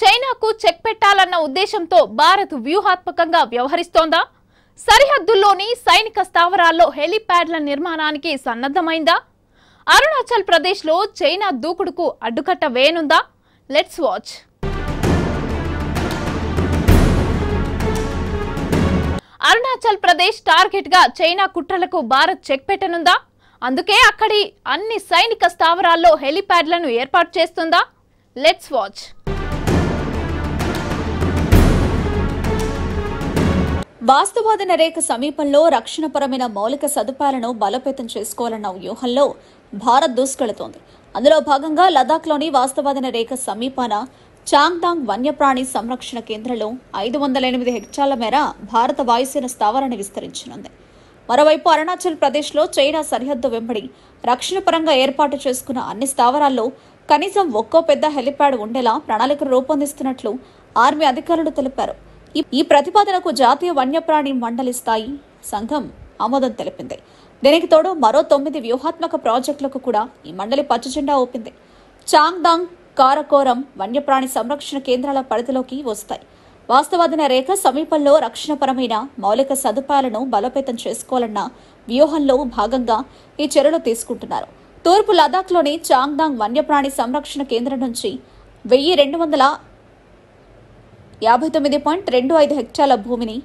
చైనాకు చెక్ పెట్టాలన్న ఉద్దేశంతో భారత్ వ్యూహాత్మకంగా వ్యవహరిస్తోందా? సరిహద్దుల్లోని సైనిక స్థావరాల్లో హెలిప్యాడ్ల నిర్మాణానికి సన్నద్ధమైందా? అరుణాచల్ ప్రదేశ్లో చైనా దూకుడుకు అడ్డుకట్ట వేయనుందా? Let's watch. అరుణాచల్ ప్రదేశ్ టార్గెట్గా చైనా కుట్రలకు భారత్ చెక్ పెట్టనుందా? అందుకే అక్కడి అన్ని సైనిక స్థావరాల్లో హెలిప్యాడ్లను ఏర్పాటు చేస్తుందా? Let's watch. వాస్తవాధన రేఖ సమీపంలో రక్షణపరమైన మౌలిక సదుపాయాలను బలోపేతం చేసుకోవాలన్న వ్యూహంలో భారత్ దూసుకెళుతోంది. అందులో భాగంగా లదాఖ్లోని వాస్తవాధన రేఖ సమీపాన చాంగ్దాంగ్ వన్యప్రాణి సంరక్షణ కేంద్రంలో 508 హెక్టార్ల మేర భారత వాయుసేన స్థావరాన్ని విస్తరించనుంది. మరోవైపు అరుణాచల్ ప్రదేశ్లో చైనా సరిహద్దు వెంబడి రక్షణపరంగా ఏర్పాటు చేసుకున్న అన్ని స్థావరాల్లో కనీసం ఒక్కో పెద్ద హెలిప్యాడ్ ఉండేలా ప్రణాళికను రూపొందిస్తున్నట్లు ఆర్మీ అధికారులు తెలిపారు. ఈ ప్రతిపాదనకు జాతీయ వన్యప్రాణి మండలి స్థాయి సంఘం ఆమోదం తెలిపింది. దీనికి తోడు మరో 9 వ్యూహాత్మక ప్రాజెక్టులకు కూడా ఈ మండలి పచ్చజెండా ఊపింది. చాంగ్దాంగ్, కారకోరం వన్యప్రాణి సంరక్షణ కేంద్రాల పరిధిలోకి వస్తాయి. వాస్తవాధన రేఖ సమీపంలో రక్షణపరమైన మౌలిక సదుపాయాలను బలోపేతం చేసుకోవాలన్న వ్యూహంలో భాగంగా ఈ చర్యలు తీసుకుంటున్నారు. తూర్పు లదాఖ్లోని చాంగ్దాంగ్ వన్యప్రాణి సంరక్షణ కేంద్రం నుంచి 1259.25 హెక్టార్ల భూమిని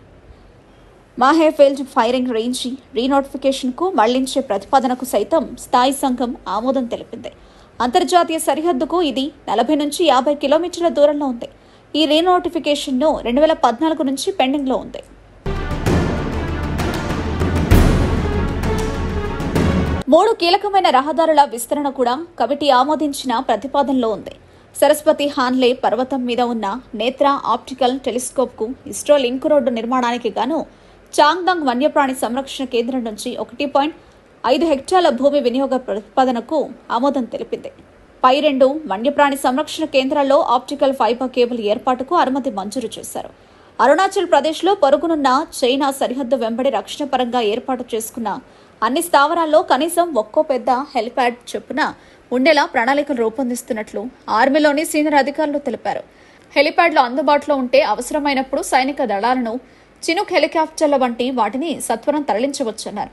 మాహేఫీల్డ్ ఫైరింగ్ రేంజ్ రీనోటిఫికేషన్కు మళ్లించే ప్రతిపాదనకు సైతం స్థాయి సంఘం ఆమోదం తెలిపింది. అంతర్జాతీయ సరిహద్దుకు ఇది 40 నుంచి 50 కిలోమీటర్ల దూరంలో ఉంది. ఈ రీనోటిఫికేషన్ను 2014 నుంచి పెండింగ్లో ఉంది. మూడు కీలకమైన రహదారుల విస్తరణ కూడా కమిటీ ఆమోదించిన ప్రతిపాదనలో ఉంది. సరస్వతి హాన్లే పర్వతం మీద ఉన్న నేత్రా ఆప్టికల్ టెలిస్కోప్కు ఇస్రో లింక్ రోడ్డు నిర్మాణానికి గాను చాంగ్దాంగ్ వన్యప్రాణి సంరక్షణ కేంద్రం నుంచి 1.5 హెక్టార్ల భూమి వినియోగ ప్రతిపాదనకు ఆమోదం తెలిపింది. పై 2 వన్యప్రాణి సంరక్షణ కేంద్రాల్లో ఆప్టికల్ ఫైబర్ కేబుల్ ఏర్పాటుకు అనుమతి మంజూరు చేశారు. అరుణాచల్ ప్రదేశ్లో పొరుగునున్న చైనా సరిహద్దు వెంబడి రక్షణపరంగా ఏర్పాటు చేసుకున్న అన్ని స్థావరాల్లో కనీసం ఒక్కో పెద్ద హెలిప్యాడ్ చొప్పున ఉండేలా ప్రణాళికలు రూపొందిస్తున్నట్లు ఆర్మీలోని సీనియర్ అధికారులు తెలిపారు. హెలిప్యాడ్లు అందుబాటులో ఉంటే అవసరమైనప్పుడు సైనిక దళాలను, చినుక్ హెలికాప్టర్ల వంటి వాటిని సత్వరం తరలించవచ్చన్నారు.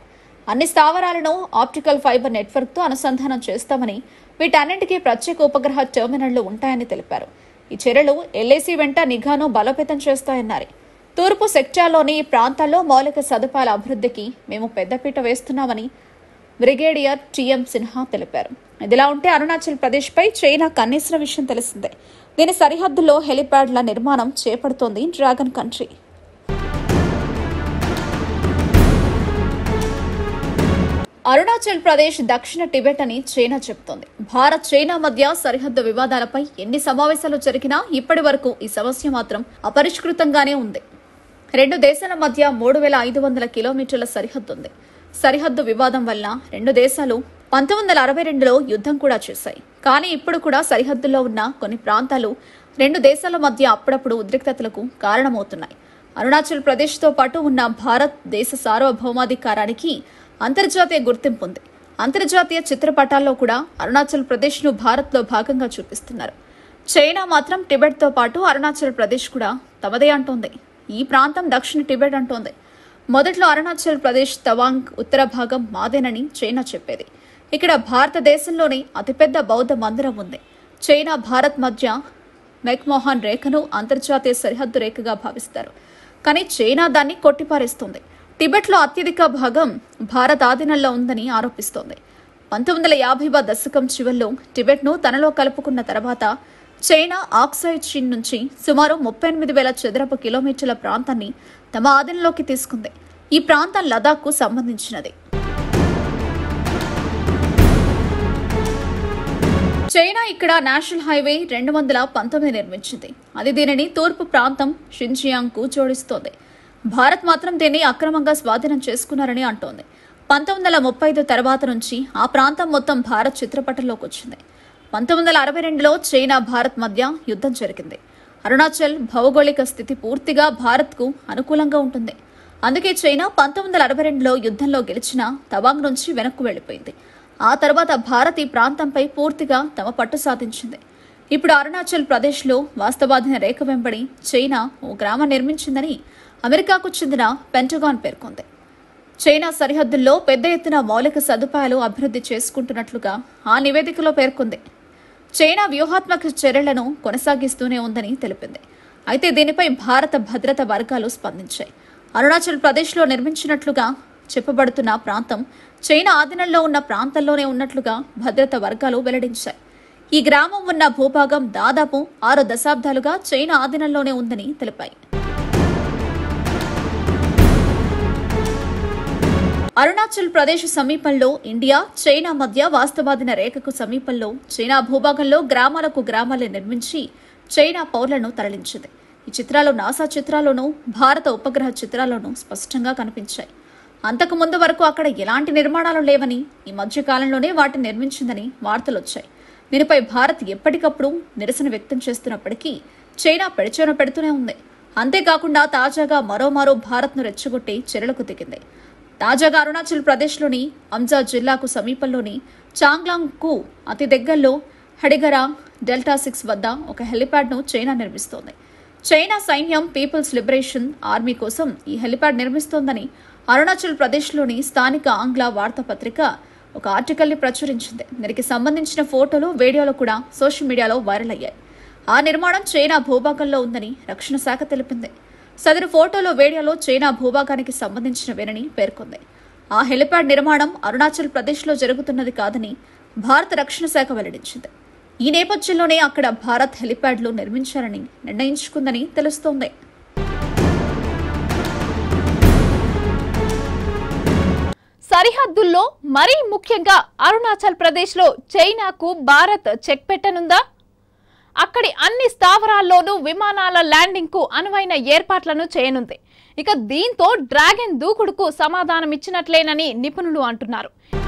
అన్ని స్థావరాలను ఆప్టికల్ ఫైబర్ నెట్వర్క్తో అనుసంధానం చేస్తామని, వీటన్నింటికీ ప్రత్యేక ఉపగ్రహ టెర్మినళ్లు ఉంటాయని తెలిపారు. ఈ చర్యలు ఎల్ఏసీ వెంట నిఘాను బలోపేతం చేస్తాయన్నారు. తూర్పు సెక్టార్లోని ఈ ప్రాంతాల్లో మౌలిక సదుపాయాల అభివృద్ధికి మేము పెద్దపీట వేస్తున్నామని బ్రిగేడియర్ టిఎం సిన్హా తెలిపారు. ఇదిలా ఉంటే అరుణాచల్ ప్రదేశ్పై చైనా కన్నేసిన విషయం తెలిసిందే. దీని సరిహద్దులో హెలిప్యాడ్ల నిర్మాణం చేపడుతోంది డ్రాగన్ కంట్రీ. అరుణాచల్ ప్రదేశ్ దక్షిణ టిబెట్ అని చైనా చెబుతోంది. భారత్, చైనా మధ్య సరిహద్దు వివాదాలపై ఎన్ని సమావేశాలు జరిగినా ఇప్పటి వరకు ఈ సమస్య మాత్రం అపరిష్కృతంగానే ఉంది. 2 దేశాల మధ్య 3500 కిలోమీటర్ల సరిహద్దు ఉంది. సరిహద్దు వివాదం వల్ల 2 దేశాలు 1962లో యుద్ధం కూడా చేశాయి. కానీ ఇప్పుడు కూడా సరిహద్దుల్లో ఉన్న కొన్ని ప్రాంతాలు 2 దేశాల మధ్య అప్పుడప్పుడు ఉద్రిక్తతలకు కారణమవుతున్నాయి. అరుణాచల్ ప్రదేశ్తో పాటు ఉన్న భారత్ దేశ సార్వభౌమాధికారానికి అంతర్జాతీయ గుర్తింపు ఉంది. అంతర్జాతీయ చిత్రపటాల్లో కూడా అరుణాచల్ ప్రదేశ్ను భారత్లో భాగంగా చూపిస్తున్నారు. చైనా మాత్రం టిబెట్తో పాటు అరుణాచల్ ప్రదేశ్ కూడా తమదే అంటోంది. ఈ ప్రాంతం దక్షిణ టిబెట్ అంటోంది. మొదట్లో అరుణాచల్ ప్రదేశ్ తవాంగ్ ఉత్తర భాగం మాదేనని చైనా చెప్పేది. ఇక్కడ భారతదేశంలోని అతిపెద్ద బౌద్ధ మందిరం ఉంది. చైనా, భారత్ మధ్య మెక్మోహన్ రేఖను అంతర్జాతీయ సరిహద్దు రేఖగా భావిస్తారు. కానీ చైనా దాన్ని కొట్టిపారేస్తుంది. టిబెట్లో అత్యధిక భాగం భారత ఆధీనంలో ఉందని ఆరోపిస్తోంది. 1950వ దశకం చివరిలో టిబెట్ను తనలో కలుపుకున్న తర్వాత చైనా ఆక్సాయ్ చీన్ నుంచి సుమారు 38,000 చదరపు కిలోమీటర్ల ప్రాంతాన్ని తమ ఆధీనంలోకి తీసుకుంది. ఈ ప్రాంతం లదాఖ్కు సంబంధించినది. చైనా ఇక్కడ నేషనల్ హైవే 219 నిర్మించింది. అది దీనిని తూర్పు ప్రాంతం షిన్జియాంగ్కు జోడిస్తోంది. భారత్ మాత్రం దీన్ని అక్రమంగా స్వాధీనం చేసుకున్నారని అంటోంది. 1935 తర్వాత నుంచి ఆ ప్రాంతం మొత్తం భారత్ చిత్రపటంలోకి వచ్చింది. 1962లో చైనా, భారత్ మధ్య యుద్ధం జరిగింది. అరుణాచల్ భౌగోళిక స్థితి పూర్తిగా భారత్కు అనుకూలంగా ఉంటుంది. అందుకే చైనా 1962లో యుద్ధంలో గెలిచిన తవాంగ్ నుంచి వెనక్కు వెళ్లిపోయింది. ఆ తర్వాత భారత్ ఈ ప్రాంతంపై పూర్తిగా తమ పట్టు సాధించింది. ఇప్పుడు అరుణాచల్ ప్రదేశ్లో వాస్తవాధీన రేఖ వెంబడి చైనా ఓ గ్రామం నిర్మించిందని అమెరికాకు చెందిన పెంటగాన్ పేర్కొంది. చైనా సరిహద్దుల్లో పెద్ద ఎత్తున మౌలిక సదుపాయాలు అభివృద్ధి చేసుకుంటున్నట్లుగా ఆ నివేదికలో పేర్కొంది. చైనా వ్యూహాత్మక చర్యలను కొనసాగిస్తూనే ఉందని తెలిపింది. అయితే దీనిపై భారత భద్రత వర్గాలు స్పందించాయి. అరుణాచల్ ప్రదేశ్లో నిర్మించినట్లుగా చెప్పబడుతున్న ప్రాంతం చైనా ఆధీనంలో ఉన్న ప్రాంతంలోనే ఉన్నట్లుగా భద్రత వర్గాలు వెల్లడించాయి. ఈ గ్రామం ఉన్న భూభాగం దాదాపు 6 దశాబ్దాలుగా చైనా ఆధీనంలోనే ఉందని తెలిపాయి. అరుణాచల్ ప్రదేశ్ సమీపంలో ఇండియా చైనా మధ్య వాస్తవాధీన రేఖకు సమీపంలో చైనా భూభాగంలో గ్రామాలకు గ్రామాలను నిర్మించి చైనా పౌరులను తరలించింది. ఈ చిత్రాలు నాసా చిత్రాల్లోనూ భారత ఉపగ్రహ చిత్రాల్లోనూ స్పష్టంగా కనిపించాయి. అంతకు ముందు వరకు అక్కడ ఎలాంటి నిర్మాణాలు లేవని, ఈ మధ్య కాలంలోనే వాటిని నిర్మించిందని వార్తలు వచ్చాయి. దీనిపై భారత్ ఎప్పటికప్పుడు నిరసన వ్యక్తం చేస్తున్నప్పటికీ చైనా పెడచెవిన పెడుతూనే ఉంది. అంతేకాకుండా తాజాగా మరోమారో భారత్ను రెచ్చగొట్టి చర్యలకు దిగింది. తాజాగా అరుణాచల్ ప్రదేశ్లోని అంజా జిల్లాకు సమీపంలోని చాంగ్లాంగ్కు అతి దగ్గరలో హడిగరా డెల్టా 6 వద్ద ఒక హెలిప్యాడ్ను చైనా నిర్మిస్తోంది. చైనా సైన్యం పీపుల్స్ లిబరేషన్ ఆర్మీ కోసం ఈ హెలిప్యాడ్ నిర్మిస్తోందని అరుణాచల్ ప్రదేశ్లోని స్థానిక ఆంగ్ల వార్తాపత్రిక ఒక ఆర్టికల్ని ప్రచురించింది. దీనికి సంబంధించిన ఫోటోలు, వీడియోలు కూడా సోషల్ మీడియాలో వైరల్ అయ్యాయి. ఆ నిర్మాణం చైనా భూభాగంలో ఉందని రక్షణ శాఖ తెలిపింది. సదరు ఫోటోలు, వీడియోలో చైనా భూభాగానికి సంబంధించినవేనని పేర్కొంది. ఆ హెలిప్యాడ్ నిర్మాణం అరుణాచల్ ప్రదేశ్లో జరుగుతున్నది కాదని భారత రక్షణ శాఖ వెల్లడించింది. ఈ నేపథ్యంలోనే అక్కడ భారత్ హెలిప్యాడ్లు నిర్మించాలని నిర్ణయించుకుందని తెలుస్తోంది. సరిహద్దుల్లో మరీ ముఖ్యంగా అరుణాచల్ ప్రదేశ్లో చైనాకు భారత్ చెక్ పెట్టనుందా? అక్కడి అన్ని స్థావరాల్లోనూ విమానాల ల్యాండింగ్కు అనువైన ఏర్పాట్లను చేయనుంది. ఇక దీంతో డ్రాగన్ దూకుడుకు సమాధానం ఇచ్చినట్లేనని నిపుణులు అంటున్నారు.